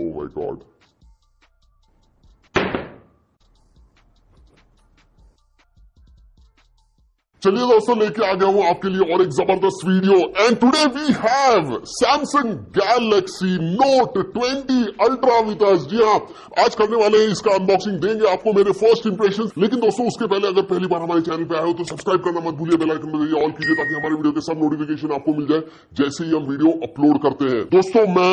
Oh my god. चलिए दोस्तों लेके आ गया हूं आपके लिए और एक जबरदस्त video and today we have Samsung Galaxy Note 20 ultra with us. जी हाँ, आज करने वाले हैं इसका अनबॉक्सिंग, देंगे आपको मेरे फर्स्ट इंप्रेशन। लेकिन दोस्तों उसके पहले अगर पहली बार हमारे चैनल पे आए हो तो सब्सक्राइब करना मत भूलिए, बेल आइकन पे ऑल कीजिए ताकि हमारे वीडियो के सब नोटिफिकेशन आपको मिल जाए जैसे ही हम वीडियो अपलोड करते हैं। दोस्तों मैं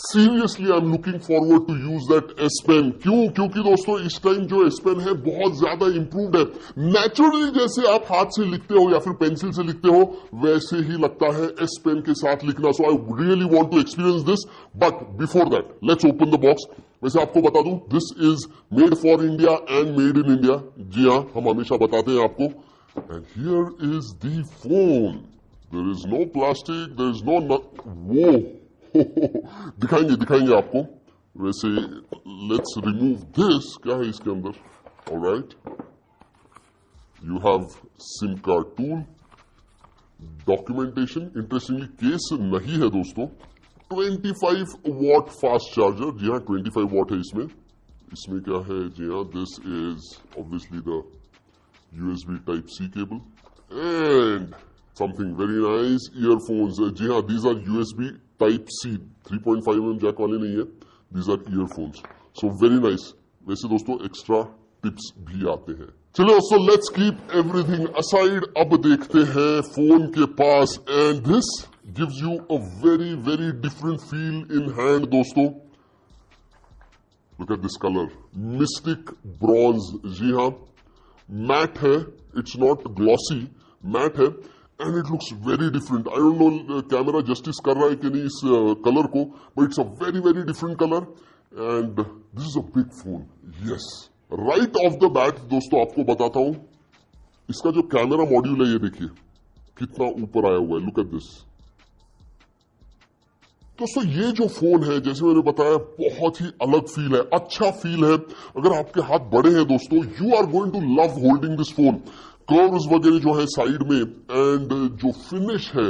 seriously I am looking forward to use that S pen. क्यों? क्योंकि दोस्तों इस टाइम जो एस पेन है बहुत ज्यादा इंप्रूव्ड है। नेचुरली जैसे आप हाथ से लिखते हो या फिर पेंसिल से लिखते हो वैसे ही लगता है एस पेन के साथ लिखना। So I really want to experience this, but before that let's open the box. वैसे आपको बता दूं this is made for India and made in India. जी हाँ, हम हमेशा बताते हैं आपको। And here is the phone, there is no plastic, there is no वो दिखाएंगे आपको। वैसे लेट्स रिमूव दिस, क्या है इसके अंदर। Alright, you have SIM card tool, documentation, interestingly case नहीं है दोस्तों। 25 वॉट फास्ट चार्जर, जी हाँ 25 वॉट है इसमें। इसमें क्या है, जी हाँ this is obviously the USB type C cable and something very nice earphones. जी हाँ these are USB type C 3.5mm jack वाले नहीं है, these are earphones, so very nice। वैसे दोस्तों extra tips भी आते हैं। चलो दोस्तों let's keep everything aside, अब देखते हैं फोन के पास। and this gives you a very very different feel in hand दोस्तों। look at this color, mystic bronze। जी हाँ matte है, it's not glossy, matte है and it looks very different। I don't know camera justice कर रहा है कि नहीं इस color को, but it's a very very different color and this is a big phone। yes, right off the bat दोस्तों आपको बताता हूं इसका जो camera module है ये देखिए कितना ऊपर आया हुआ है। look at this दोस्तों, ये जो फोन है जैसे मैंने बताया बहुत ही अलग फील है, अच्छा फील है। अगर आपके हाथ बड़े हैं दोस्तों you are going to love holding this phone। Curves वगैरह जो है साइड में एंड जो फिनिश है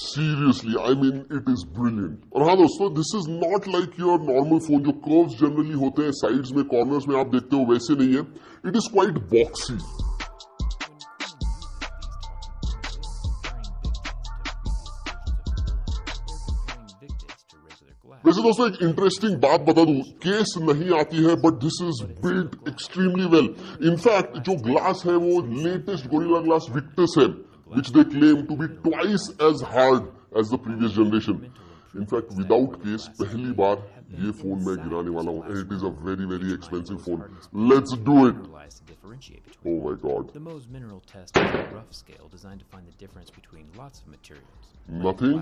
seriously I mean it is brilliant. और हाँ दोस्तों this is not like your normal phone, जो कर्व्स जनरली होते हैं साइड्स में कॉर्नर्स में आप देखते हो वैसे नहीं है, इट इज क्वाइट बॉक्सी। वैसे दोस्तों एक इंटरेस्टिंग बात बता दूं, केस नहीं आती है but this is build extremely well. In fact जो ग्लास है वो लेटेस्ट गोरिल्ला ग्लास विक्टस है, which they claim to be twice as hard as the previous generation. In fact without case पहली बार ये फोन मैं गिराने वाला हूँ and it is a very very expensive phone. Let's do it. Oh my god, nothing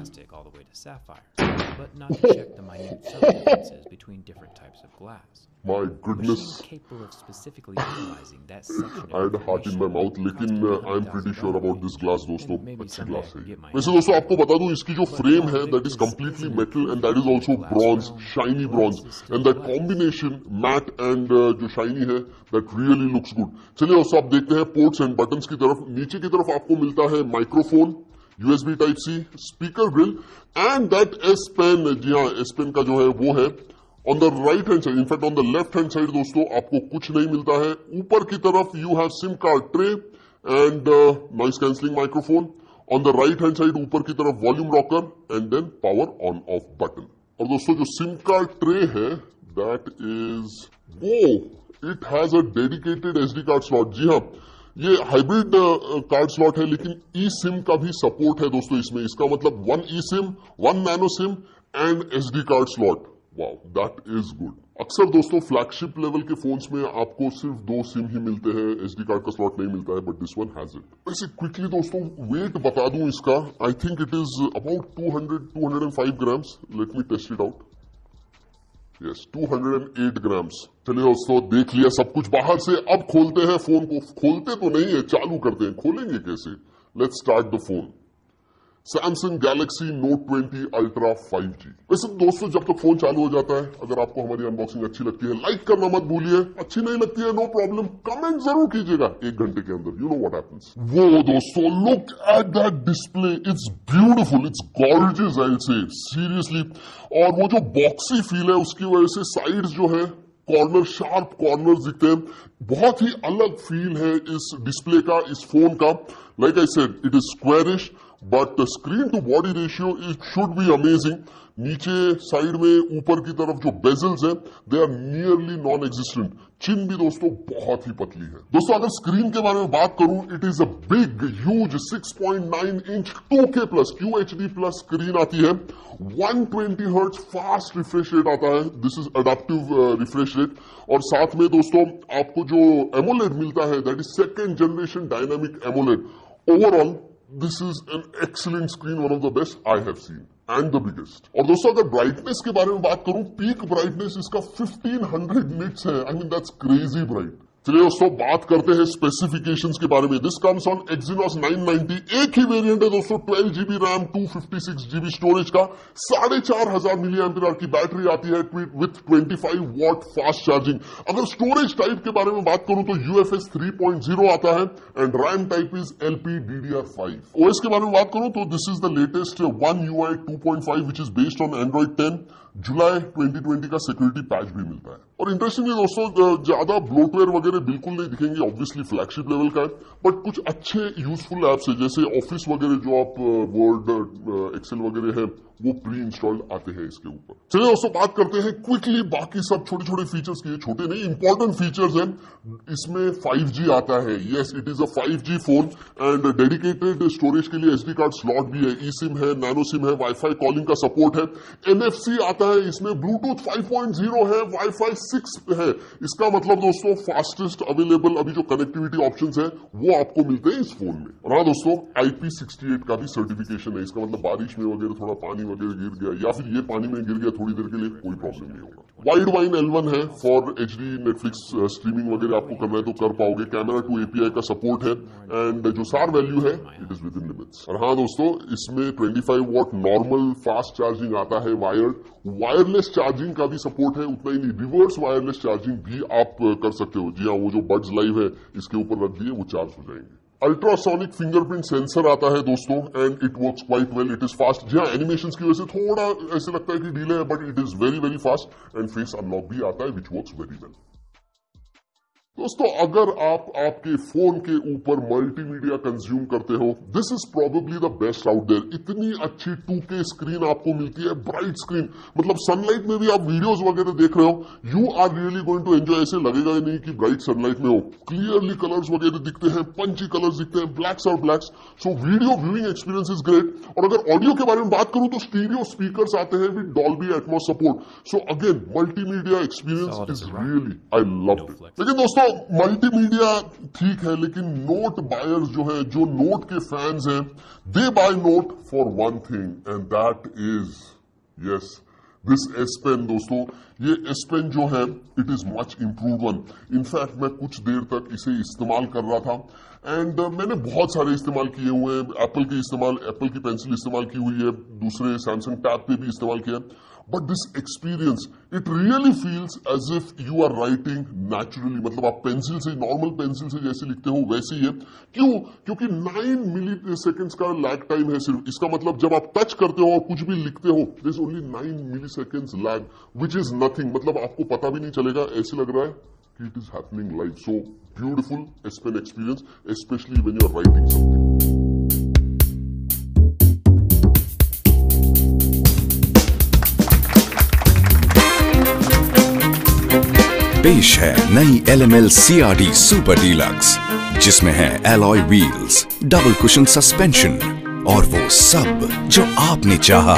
but not to check the minute subtleties between different types of glass। my goodness, capable of specifically analyzing that section। I had a heart in my mouth lekin I am pretty sure about this glass दोस्तों, अच्छी glass है। वैसे दोस्तों आपको बता दूं इसकी जो frame है that is completely metal and that is also bronze, shiny bronze and that combination matte and जो shiny है that really looks good। चलिए दोस्तों आप देखते हैं ports and buttons की तरफ। नीचे की तरफ आपको मिलता है microphone, USB type C, speaker grill and that S pen. जी हाँ एस पेन का जो है वो है on the right hand side. In fact on the left hand side दोस्तों आपको कुछ नहीं मिलता है। ऊपर की तरफ you have SIM card tray and noise cancelling microphone. On the right hand side ऊपर की तरफ volume rocker and then power on off button. और दोस्तों जो सिम कार्ड ट्रे है दैट इज वो, it has a dedicated SD card slot. जी हाँ ये हाइब्रिड कार्ड स्लॉट है लेकिन ई सिम का भी सपोर्ट है दोस्तों इसमें। इसका मतलब 1 e SIM, 1 nano SIM and SD card slot. Wow that is good. अक्सर दोस्तों फ्लैगशिप लेवल के फोन्स में आपको सिर्फ 2 सिम ही मिलते हैं, एसडी कार्ड का स्लॉट नहीं मिलता है, but this one has it. वैसे क्विकली दोस्तों वेट बता दूं इसका, I think it is about 205 grams. Let me test it out. Yes 208 grams. चलिए दोस्तों देख लिया सब कुछ बाहर से, अब खोलते हैं फोन को। खोलते तो नहीं है, चालू करते हैं। खोलेंगे कैसे? Let's start the phone. Samsung Galaxy Note 20 Ultra 5G। वैसे दोस्तों जब तक फोन चालू हो जाता है, अगर आपको हमारी अनबॉक्सिंग अच्छी लगती है लाइक करना मत भूलिए, अच्छी नहीं लगती है नो प्रॉब्लम, कमेंट जरूर कीजिएगा एक घंटे के अंदर, यू नो व्हाट हैपेंस। वो दोस्तों look at that display, it's beautiful, it's gorgeous I will say seriously. और वो जो बॉक्सी फील है उसकी वजह से साइड्स जो है कॉर्नर, शार्प कॉर्नर दिखते हैं, बहुत ही अलग फील है इस डिस्प्ले का, इस फोन का। Like I said it is squarish but screen to body ratio it should be amazing. नीचे साइड में ऊपर की तरफ जो बेजल्स हैं they are nearly non existent, chin भी दोस्तों बहुत ही पतली है। दोस्तों अगर स्क्रीन के बारे में बात करूं, it is a big huge 6.9 inch 2K plus QHD plus screen आती है, 120 हर्ट्ज फास्ट रिफ्रेश रेट आता है, this is adaptive refresh rate. और साथ में दोस्तों आपको जो एमोलेड मिलता है that is second generation dynamic AMOLED. Overall This is an excellent screen, one of the best I have seen and the biggest। और दोस्तों अगर ब्राइटनेस के बारे में बात करूं, पीक ब्राइटनेस इसका 1500 निट्स है, I mean that's crazy bright. चलिए दोस्तों बात करते हैं स्पेसिफिकेशंस के बारे में। दिस कम्स ऑन Exynos 990, एक ही वेरिएंट है दोस्तों, 12GB रैम 256GB स्टोरेज का, 4500 mAh की बैटरी आती है विथ 25W फास्ट चार्जिंग। अगर स्टोरेज टाइप के बारे में बात करूं तो UFS 3.0 आता है and RAM type is LPDDR5। OS के बारे में बात करूं तो this is the latest One UI 2.5 which is based on Android 10। जुलाई 2020 का सिक्योरिटी पैच भी मिलता है। और इंटरेस्टिंगली दोस्तों ज्यादा ब्लोटवेयर वगैरह बिल्कुल नहीं दिखेंगे, ऑब्वियसली फ्लैगशिप लेवल का है, बट कुछ अच्छे यूजफुल एप्स है जैसे ऑफिस वगैरह जो आप वर्ड, एक्सेल वगैरह है वो प्री इंस्टॉल्ड आते हैं इसके ऊपर। चलिए दोस्तों बात करते हैं क्विकली बाकी सब छोटे छोटे फीचर्स की, छोटे नहीं इंपॉर्टेंट फीचर्स हैं। इसमें 5G आता है, yes it is a 5G phone and dedicated storage के लिए SD कार्ड स्लॉट भी है, ई सिम है, नैनो सिम है, वाईफाई कॉलिंग का सपोर्ट है, NFC आता है इसमें, ब्लूटूथ 5.0 है, वाईफाई 6 है। इसका मतलब दोस्तों फास्टेस्ट अवेलेबल अभी जो कनेक्टिविटी ऑप्शन है वो आपको मिलते हैं इस फोन में। और हाँ दोस्तों IP68 का भी सर्टिफिकेशन है, इसका मतलब बारिश में वगैरह थोड़ा पानी वगैरह गिर गया या फिर ये पानी में गिर गया थोड़ी देर के लिए कोई प्रॉब्लम नहीं होगा। Widevine L1 है फॉर HD नेटफ्लिक्स स्ट्रीमिंग वगैरह आपको करना है तो कर पाओगे, कैमरा टू API का सपोर्ट है एंड जो SAR वैल्यू है it is within limits. और हाँ दोस्तों इसमें 25W नॉर्मल फास्ट चार्जिंग आता है, वायरलेस चार्जिंग का भी सपोर्ट है, उतना ही नहीं रिवर्स वायरलेस चार्जिंग भी आप कर सकते हो, जी हाँ वो जो बड्स लाइव है इसके ऊपर रख दिए वो चार्ज हो जाएंगे। अल्ट्रासोनिक फिंगरप्रिंट सेंसर आता है दोस्तों and it works quite well, it is fast. जी हाँ एनिमेशंस की वजह से थोड़ा ऐसे लगता है कि डिले है but it is very very fast and face unlock भी आता है विच वर्क्स वेरी वेल। दोस्तों अगर आप आपके फोन के ऊपर मल्टीमीडिया कंज्यूम करते हो, this is probably the best out there. इतनी अच्छी 2K स्क्रीन आपको मिलती है, ब्राइट स्क्रीन, मतलब सनलाइट में भी आप वीडियोस वगैरह देख रहे हो you are really going to enjoy. ऐसे लगेगा ही नहीं कि ब्राइट सनलाइट में हो, क्लियरली कलर्स वगैरह दिखते हैं, पंची कलर्स दिखते हैं, ब्लैक्स और blacks, so video viewing experience is great. और अगर ऑडियो के बारे में बात करूं तो स्टीरियो स्पीकर्स आते हैं with Dolby Atmos support, so again multimedia experience is really I love it. लेकिन दोस्तों मल्टीमीडिया ठीक है, लेकिन नोट बायर्स जो है, जो नोट के फैंस हैं, they buy Note for one thing and that is yes this S Pen। दोस्तों ये S Pen जो है it is much improve one. In fact मैं कुछ देर तक इसे इस्तेमाल कर रहा था एंड मैंने बहुत सारे इस्तेमाल किए हुए हैं, एप्पल की पेंसिल इस्तेमाल की हुई है, दूसरे सैमसंग टैब पे भी इस्तेमाल किया, but this experience it really feels as if you are writing naturally, मतलब आप पेंसिल से, नॉर्मल पेंसिल से जैसे लिखते हो वैसे ही है। क्यों? क्योंकि 9 मिलीसेकेंड्स का लैग टाइम है सिर्फ, इसका मतलब जब आप टच करते हो और कुछ भी लिखते हो there is only 9 milliseconds lag which is nothing, मतलब आपको पता भी नहीं चलेगा, ऐसे लग रहा है कि it is happening live. So beautiful S Pen experience specially when you are writing something. पेश है नई LML CRD सुपर डीलक्स, जिसमें है alloy wheels, double cushion suspension और वो सब जो आपने चाहा।